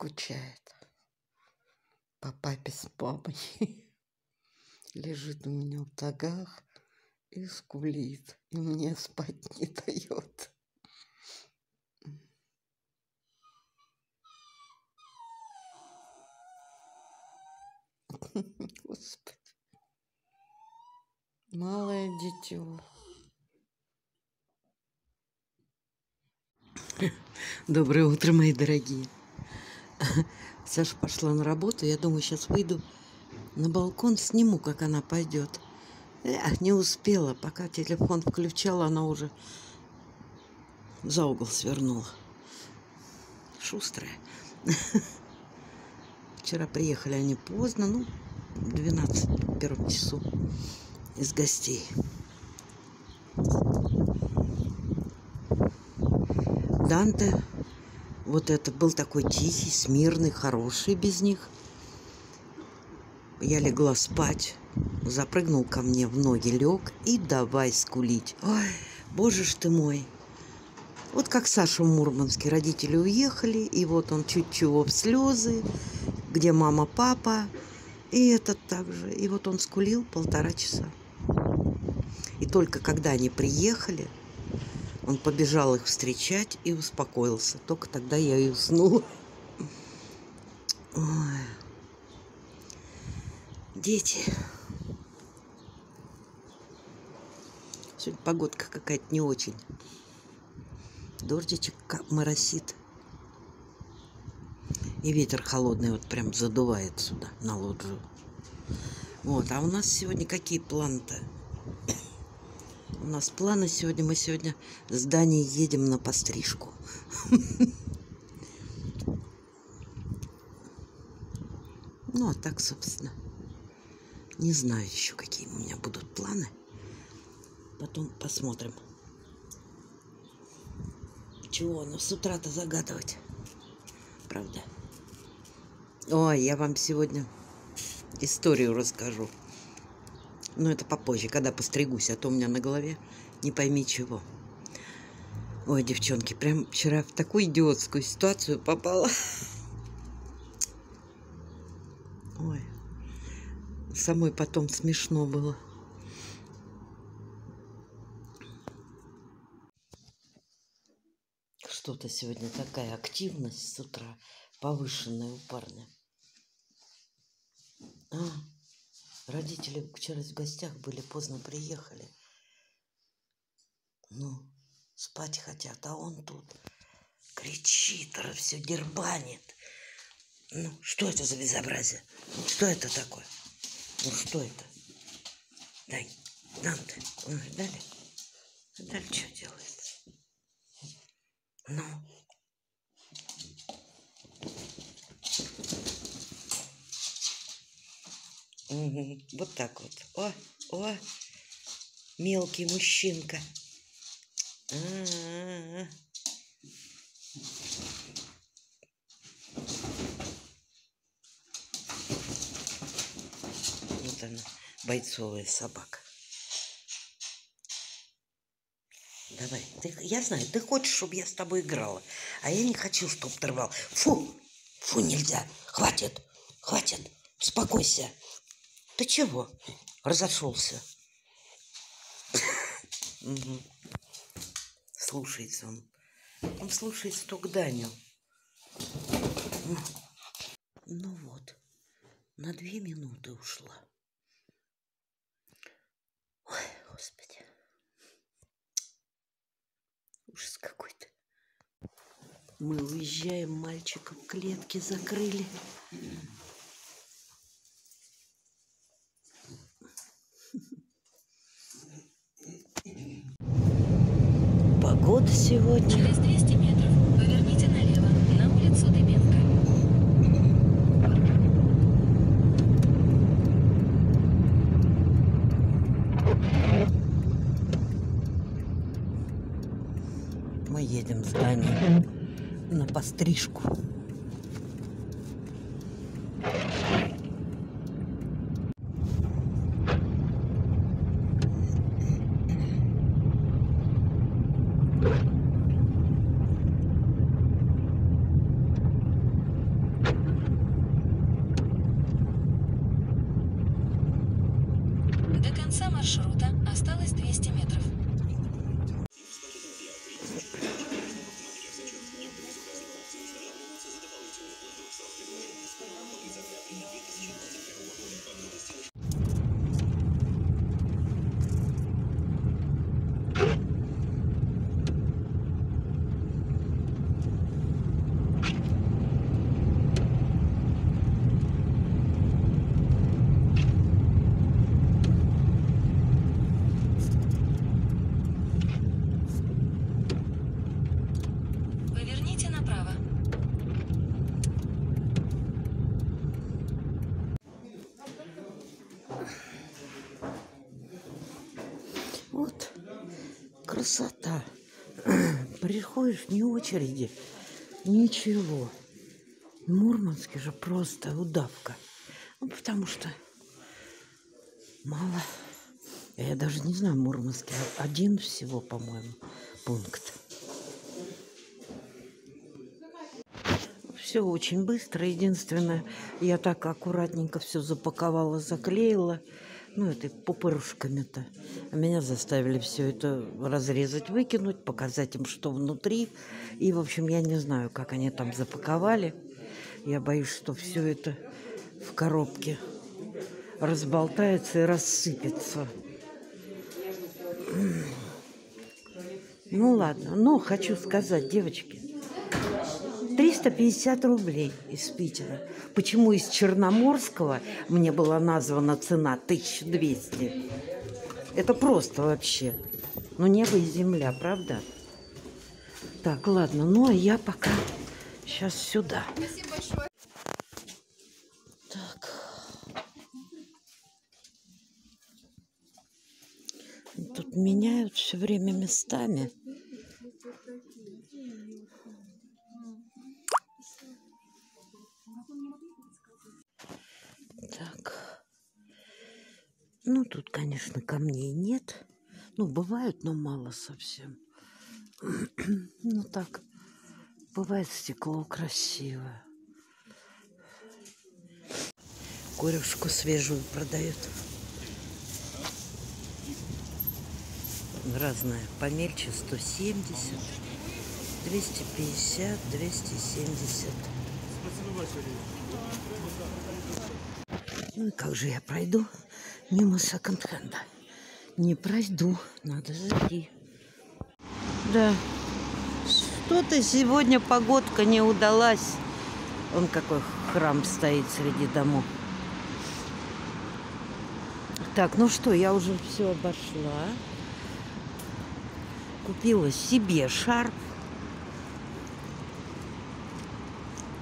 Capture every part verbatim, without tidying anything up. скучает по папе с мамой. Лежит у меня в ногах и скулит, и мне спать не дает. Господи. Малое дитё. Доброе утро, мои дорогие. Саша пошла на работу. Я думаю, сейчас выйду на балкон, сниму, как она пойдет. Эх, не успела. Пока телефон включала, она уже за угол свернула. Шустрая. Вчера приехали они поздно, ну, двенадцать по первому часу из гостей. Данте, вот это был такой тихий, смирный, хороший без них. Я легла спать, запрыгнул ко мне в ноги, лег и давай скулить. Ой, боже ж ты мой. Вот как Саша в Мурманске. Родители уехали, и вот он чуть-чуть в слезы. Где мама, папа, и этот также. И вот он скулил полтора часа. И только когда они приехали, он побежал их встречать и успокоился. Только тогда я и уснула. Ой. Дети. Сегодня погодка какая-то не очень. Дождичек моросит. И ветер холодный вот прям задувает сюда, на лоджию. Вот, а у нас сегодня какие планы-то? У нас планы сегодня, мы сегодня с Даней едем на пострижку. Ну, а так, собственно, не знаю еще, какие у меня будут планы. Потом посмотрим. Чего, ну, с утра-то загадывать, правда? Ой, я вам сегодня историю расскажу. Но это попозже, когда постригусь, а то у меня на голове не пойми чего. Ой, девчонки, прям вчера в такую идиотскую ситуацию попала. Ой, самой потом смешно было. Что-то сегодня такая активность с утра. Повышенная у парня. А, родители вчера в гостях были, поздно приехали. Ну, спать хотят, а он тут кричит, все дербанит. Ну, что это за безобразие? Что это такое? Ну, что это? Дай, нам ты. Ну, дали? Дали, что делает? Ну... Угу. Вот так вот. О, о, мелкий мужчинка. А-а-а. Вот она, бойцовая собака. Давай, ты, я знаю, ты хочешь, чтобы я с тобой играла, а я не хочу, чтобы ты рвал. Фу, фу, нельзя. Хватит, хватит, успокойся. Ты чего? Разошелся. Угу. Слушается он. Он слушается только Даню. Ну вот. На две минуты ушла. Ой, господи. Ужас какой-то. Мы уезжаем, мальчика в клетке закрыли. Погода сегодня. Через двести метров поверните налево на улицу Дыбенко. Мы едем с Даней на пострижку. Осталось двести метров. Красота. Приходишь, ни очереди, ничего. Мурманский же просто удавка. Ну, потому что мало. Я даже не знаю, Мурманский один всего, по-моему, пункт. Все очень быстро. Единственное, я так аккуратненько все запаковала, заклеила. Ну, это пупырушками-то. Меня заставили все это разрезать, выкинуть, показать им, что внутри. И, в общем, я не знаю, как они там запаковали. Я боюсь, что все это в коробке разболтается и рассыпется. Ну, ладно. Но хочу сказать, девочки, триста пятьдесят рублей из Питера. Почему из Черноморского мне была названа цена тысяча двести? Это просто вообще. Ну, небо и земля, правда? Так, ладно. Ну, а я пока сейчас сюда. Спасибо большое. Так. Тут меняют все время местами. Так. Ну, тут, конечно, камней нет. Ну, бывают, но мало совсем. Ну, так. Бывает стекло красивое. Корюшку свежую продают. Разное. Помельче сто семьдесят, двести пятьдесят, двести семьдесят. Ну, как же я пройду мимо секонд-хенда? Не пройду, надо зайти. Да, что-то сегодня погодка не удалась. Вон какой храм стоит среди домов. Так, ну что, я уже все обошла. Купила себе шарф.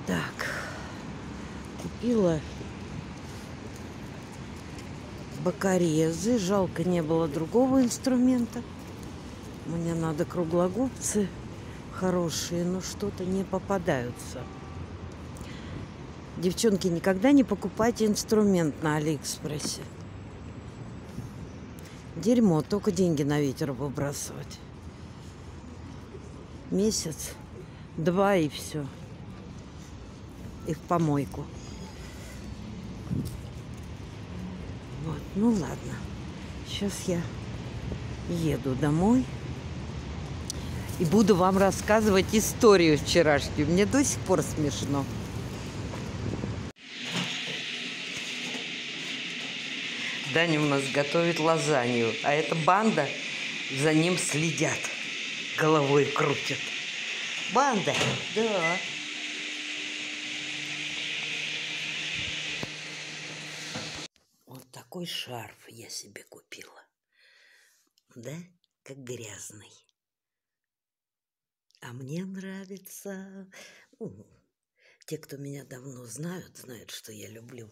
Так, купила бокорезы. Жалко, не было другого инструмента. Мне надо круглогубцы хорошие, но что-то не попадаются. Девчонки, никогда не покупайте инструмент на Алиэкспрессе. Дерьмо, только деньги на ветер выбрасывать. Месяц, два и все. И в помойку. Вот, ну ладно. Сейчас я еду домой и буду вам рассказывать историю вчерашнюю. Мне до сих пор смешно. Даня у нас готовит лазанью, а эта банда за ним следят, головой крутят. Банда, да. Такой шарф я себе купила, да, как грязный. А мне нравится. Ну, те, кто меня давно знают, знают, что я люблю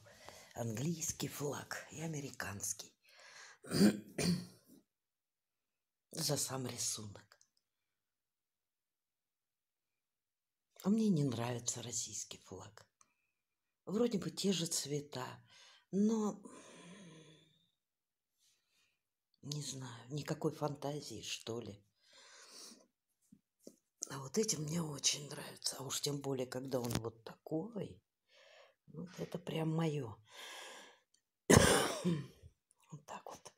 английский флаг и американский за сам рисунок. А мне не нравится российский флаг. Вроде бы те же цвета, но не знаю, никакой фантазии, что ли. А вот эти мне очень нравятся. А уж тем более, когда он вот такой. Вот это прям мое. Вот так вот.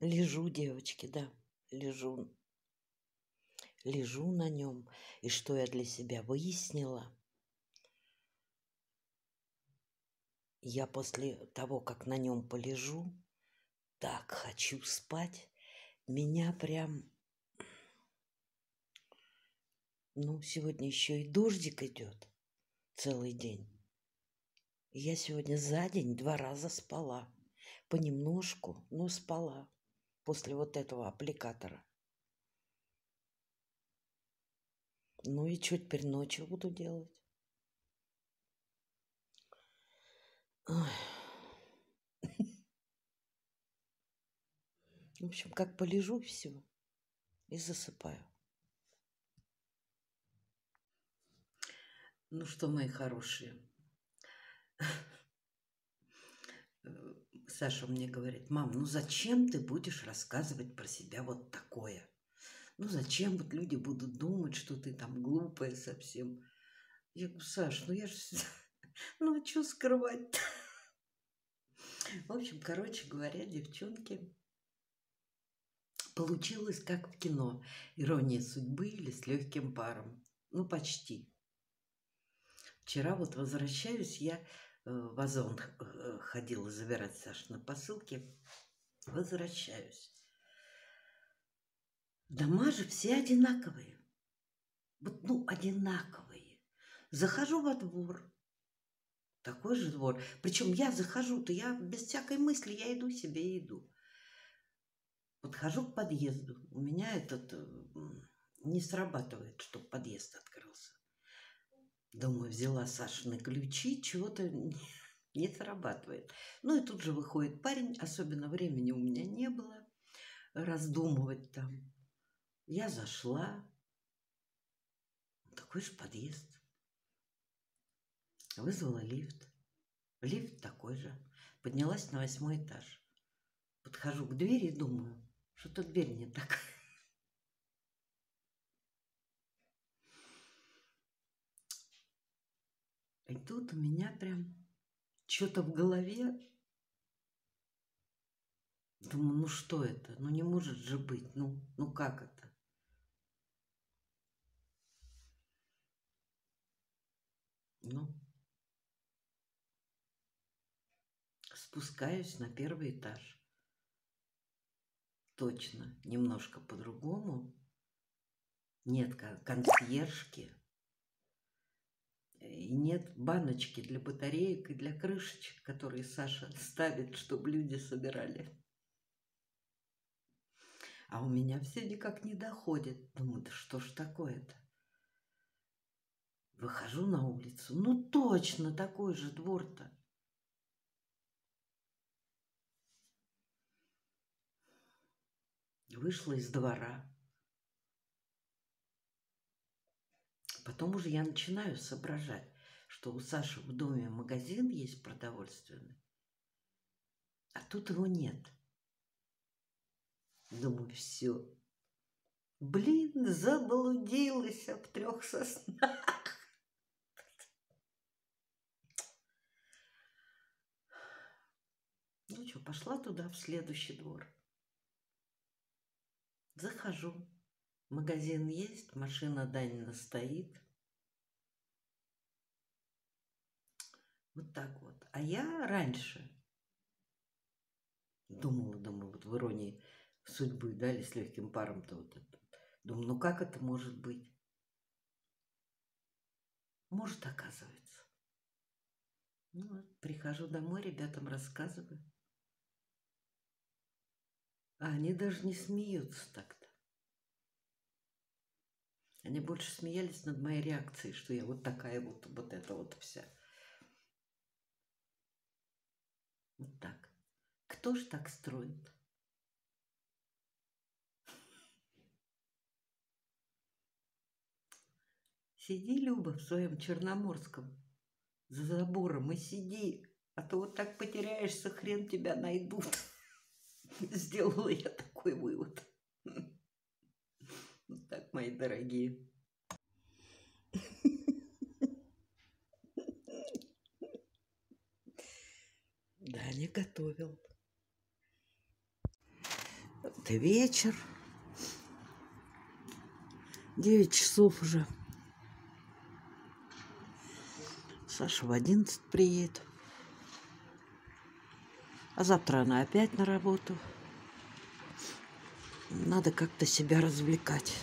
Лежу, девочки, да, лежу. Лежу на нем. И что я для себя выяснила? Я после того, как на нем полежу, так хочу спать. Меня прям... Ну, сегодня еще и дождик идет целый день. Я сегодня за день два раза спала. Понемножку, но спала. После вот этого аппликатора. Ну и что теперь ночью буду делать? Ой. В общем, как полежу, все. И засыпаю. Ну что, мои хорошие. Саша мне говорит: мам, ну зачем ты будешь рассказывать про себя вот такое? Ну зачем вот люди будут думать, что ты там глупая совсем? Я говорю: Саш, ну я же... Ну а что скрывать-то? В общем, короче говоря, девчонки, получилось как в кино. Ирония судьбы или с легким паром. Ну почти. Вчера вот возвращаюсь я... В Озон ходила забирать Сашу на посылке. Возвращаюсь. Дома же все одинаковые. Вот, ну, одинаковые. Захожу во двор. Такой же двор. Причем я захожу-то, я без всякой мысли, я иду себе, иду. Подхожу к подъезду. У меня этот не срабатывает, чтобы подъезд открылся. Думаю, взяла Сашины ключи, чего-то не срабатывает. Ну и тут же выходит парень, особенно времени у меня не было раздумывать там. Я зашла. Такой же подъезд. Вызвала лифт. Лифт такой же. Поднялась на восьмой этаж. Подхожу к двери и думаю, что-то дверь не такая. И тут у меня прям что-то в голове. Думаю, ну что это? Ну не может же быть. Ну, ну как это? Ну. Спускаюсь на первый этаж. Точно. Немножко по-другому. Нет консьержки. И нет баночки для батареек и для крышечек, которые Саша ставит, чтобы люди собирали. А у меня все никак не доходит. Думаю, да что ж такое-то? Выхожу на улицу. Ну точно такой же двор-то. Вышла из двора. Потом уже я начинаю соображать, что у Саши в доме магазин есть продовольственный, а тут его нет. Думаю, все. Блин, заблудилась в трех соснах. Ну что, пошла туда, в следующий двор. Захожу. Магазин есть, машина Данина стоит. Вот так вот. А я раньше думала, думала, вот в иронии судьбы, да, или с легким паром-то вот это. Думаю, ну как это может быть? Может, оказывается. Ну вот, прихожу домой, ребятам рассказываю. А они даже не смеются так. Они больше смеялись над моей реакцией, что я вот такая вот, вот эта вот вся. Вот так. Кто ж так строит? Сиди, Люба, в своем Черноморском за забором и сиди, а то вот так потеряешься, хрен тебя найдут. Сделала я такой вывод. Вот так, мои дорогие. Даня готовил. Четвертый вечер. Девять часов уже. Саша в одиннадцать приедет. А завтра она опять на работу. Надо как-то себя развлекать.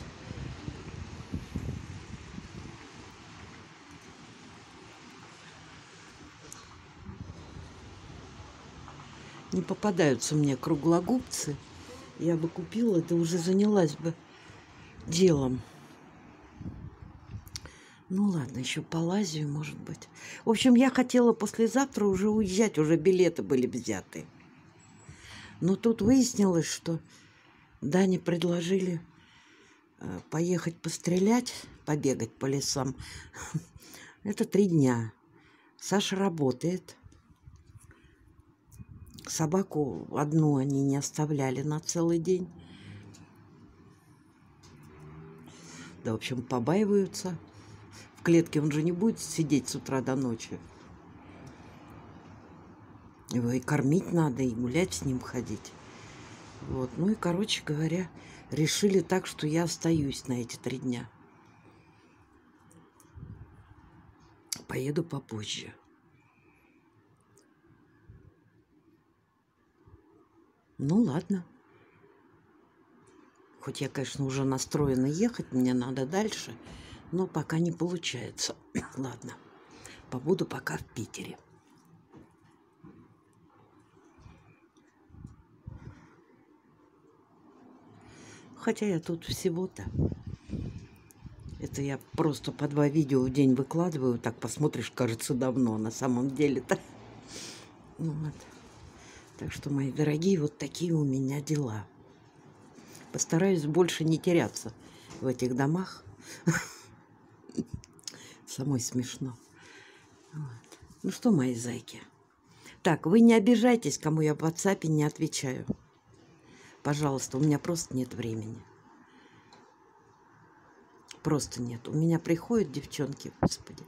Не попадаются мне круглогубцы. Я бы купила, это уже занялась бы делом. Ну ладно, еще полазию, может быть. В общем, я хотела послезавтра уже уезжать, уже билеты были взяты. Но тут выяснилось, что Дане предложили поехать пострелять, побегать по лесам. Это три дня. Саша работает. Собаку одну они не оставляли на целый день. Да, в общем, побаиваются. В клетке он же не будет сидеть с утра до ночи. Его и кормить надо, и гулять с ним ходить. Вот. Ну и, короче говоря, решили так, что я остаюсь на эти три дня. Поеду попозже. Ну ладно. Хоть я, конечно, уже настроена ехать, мне надо дальше, но пока не получается. Ладно. Побуду пока в Питере. Хотя я тут всего-то. Это я просто по два видео в день выкладываю. Так посмотришь, кажется, давно. На самом деле-то. Ну, вот. Так что, мои дорогие, вот такие у меня дела. Постараюсь больше не теряться в этих домах. Самой смешно. Вот. Ну что, мои зайки. Так, вы не обижайтесь, кому я в WhatsApp не отвечаю. Пожалуйста, у меня просто нет времени. Просто нет. У меня приходят девчонки, господи,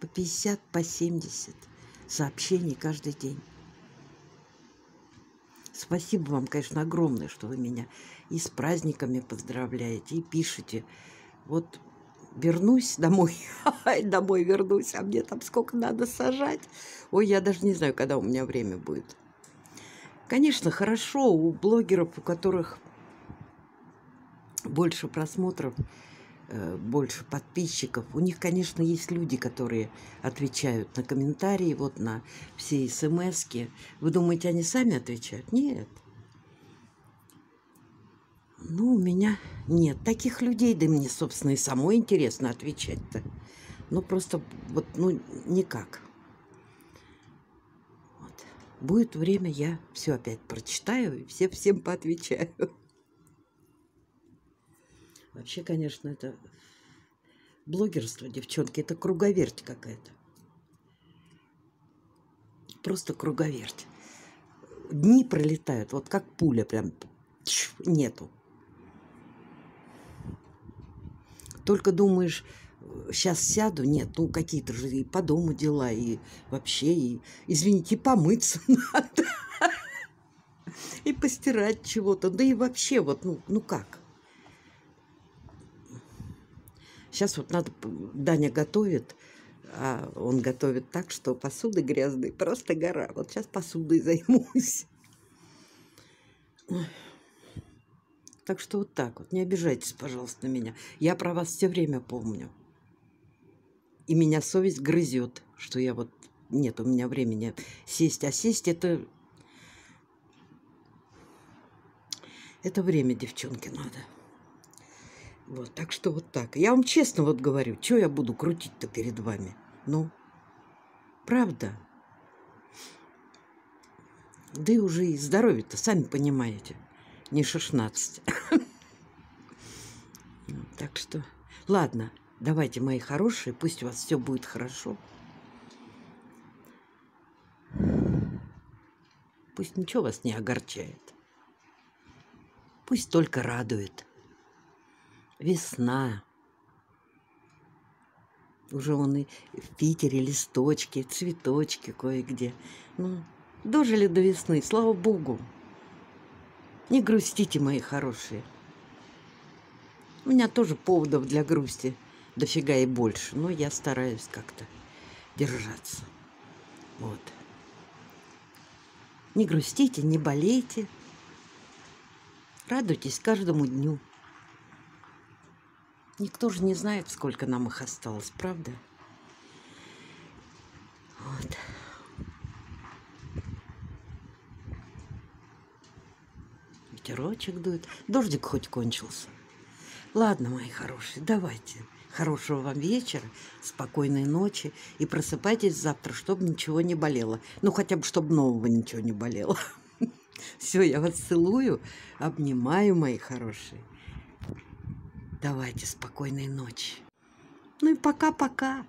по пятьдесят, по семьдесят сообщений каждый день. Спасибо вам, конечно, огромное, что вы меня и с праздниками поздравляете, и пишете. Вот вернусь домой, домой вернусь, а мне там сколько надо сажать. Ой, я даже не знаю, когда у меня время будет. Конечно, хорошо у блогеров, у которых больше просмотров, больше подписчиков. У них, конечно, есть люди, которые отвечают на комментарии, вот на все смс-ки. Вы думаете, они сами отвечают? Нет. Ну, у меня нет таких людей, да мне, собственно, и самой интересно отвечать-то. Ну, просто вот, ну, никак. Будет время, я все опять прочитаю и все всем поотвечаю. Вообще, конечно, это блогерство, девчонки, это круговерть какая-то. Просто круговерть. Дни пролетают, вот как пуля прям нету. Только думаешь... Сейчас сяду, нет, ну какие-то же и по дому дела, и вообще, и, извините, и помыться надо, и постирать чего-то, да и вообще, вот, ну, ну как. Сейчас вот надо, Даня готовит, а он готовит так, что посуды грязные, просто гора. Вот сейчас посудой займусь. Так что вот так вот, не обижайтесь, пожалуйста, на меня. Я про вас все время помню. И меня совесть грызет, что я вот... Нет, у меня времени сесть. А сесть это... Это время, девчонки, надо. Вот, так что вот так. Я вам честно вот говорю, что я буду крутить-то перед вами? Ну, правда. Да и уже и здоровье-то, сами понимаете. Не шестнадцать. Так что... Ладно. Давайте, мои хорошие, пусть у вас все будет хорошо. Пусть ничего вас не огорчает. Пусть только радует. Весна. Уже вон и в Питере листочки, цветочки кое-где. Ну, дожили до весны, слава богу. Не грустите, мои хорошие. У меня тоже поводов для грусти дофига и больше, но я стараюсь как-то держаться. Вот. Не грустите, не болейте. Радуйтесь каждому дню. Никто же не знает, сколько нам их осталось, правда? Вот. Ветерочек дует. Дождик хоть кончился. Ладно, мои хорошие, давайте. Хорошего вам вечера, спокойной ночи. И просыпайтесь завтра, чтобы ничего не болело. Ну, хотя бы, чтобы нового ничего не болело. Все, я вас целую, обнимаю, мои хорошие. Давайте, спокойной ночи. Ну и пока-пока.